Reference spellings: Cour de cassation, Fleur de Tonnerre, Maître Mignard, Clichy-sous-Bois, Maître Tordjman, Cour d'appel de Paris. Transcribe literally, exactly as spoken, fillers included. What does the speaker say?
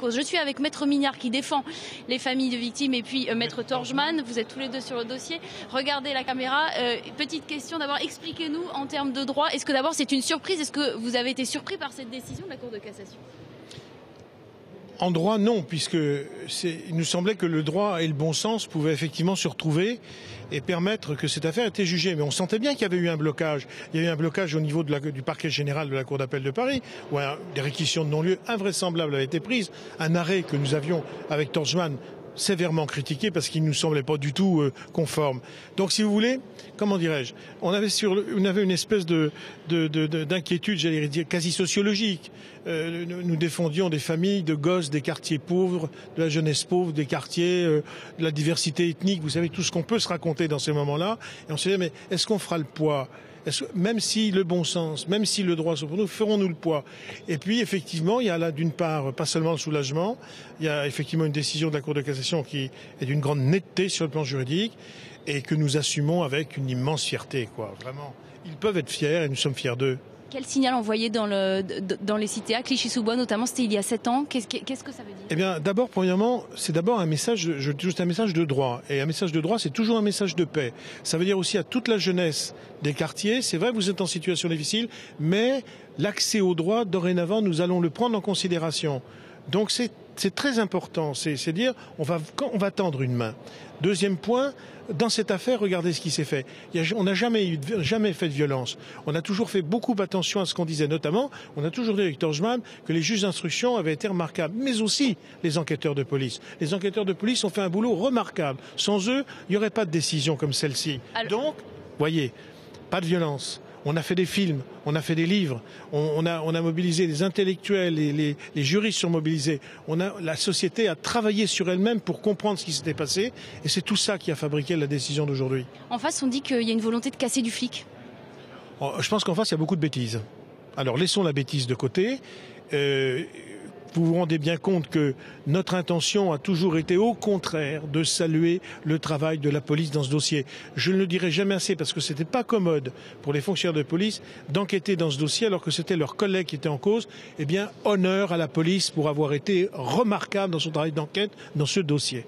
cause. Je suis avec Maître Mignard qui défend les familles de victimes et puis euh, Maître Tordjman. Vous êtes tous les deux sur le dossier. Regardez la caméra. Euh, petite question d'abord, expliquez-nous en termes de droit. Est-ce que d'abord c'est une surprise? Est-ce que vous avez été surpris par cette décision de la Cour de cassation? En droit, non, puisque il nous semblait que le droit et le bon sens pouvaient effectivement se retrouver et permettre que cette affaire était jugée. Mais on sentait bien qu'il y avait eu un blocage. Il y a eu un blocage au niveau de la, du parquet général de la Cour d'appel de Paris, où un, des réquisitions de non-lieu invraisemblables avaient été prises. Un arrêt que nous avions avec Tordjman sévèrement critiqué parce qu'il ne nous semblait pas du tout euh, conforme. Donc, si vous voulez, comment dirais-je, on avait sur le, on avait une espèce de d'inquiétude, j'allais dire quasi sociologique. Euh, nous défendions des familles de gosses des quartiers pauvres, de la jeunesse pauvre, des quartiers, euh, de la diversité ethnique. Vous savez tout ce qu'on peut se raconter dans ces moments-là. Et on se dit mais est-ce qu'on fera le poids? Est-ce que, même si le bon sens, même si le droit sont pour nous, ferons-nous le poids? Et puis, effectivement, il y a là, d'une part, pas seulement le soulagement, il y a effectivement une décision de la Cour de cassation qui est d'une grande netteté sur le plan juridique et que nous assumons avec une immense fierté, quoi. Vraiment, ils peuvent être fiers et nous sommes fiers d'eux. Quel signal envoyé dans, le, dans les cités à Clichy-sous-Bois, notamment, c'était il y a sept ans. Qu'est-ce, qu'est-ce que ça veut dire? Eh bien, d'abord, premièrement, c'est d'abord un message, je dis juste un message de droit. Et un message de droit, c'est toujours un message de paix. Ça veut dire aussi à toute la jeunesse des quartiers, c'est vrai, vous êtes en situation difficile, mais l'accès au droit, dorénavant, nous allons le prendre en considération. Donc, c'est C'est très important, c'est dire on va, on va tendre une main. Deuxième point, dans cette affaire, regardez ce qui s'est fait. Il y a, on n'a jamais, eu, jamais fait de violence. On a toujours fait beaucoup attention à ce qu'on disait. Notamment, on a toujours dit avec Tordjman que les juges d'instruction avaient été remarquables, mais aussi les enquêteurs de police. Les enquêteurs de police ont fait un boulot remarquable. Sans eux, il n'y aurait pas de décision comme celle-ci. Alors... Donc, voyez, pas de violence. On a fait des films, on a fait des livres, on, on, a, on a mobilisé les intellectuels, les, les, les juristes sont mobilisés. On a, la société a travaillé sur elle-même pour comprendre ce qui s'était passé. Et c'est tout ça qui a fabriqué la décision d'aujourd'hui. En face, on dit qu'il y a une volonté de casser du flic. Je pense qu'en face, il y a beaucoup de bêtises. Alors laissons la bêtise de côté. Euh, Vous vous rendez bien compte que notre intention a toujours été au contraire de saluer le travail de la police dans ce dossier. Je ne le dirai jamais assez parce que c'était pas commode pour les fonctionnaires de police d'enquêter dans ce dossier alors que c'était leurs collègues qui étaient en cause. Eh bien, honneur à la police pour avoir été remarquable dans son travail d'enquête dans ce dossier.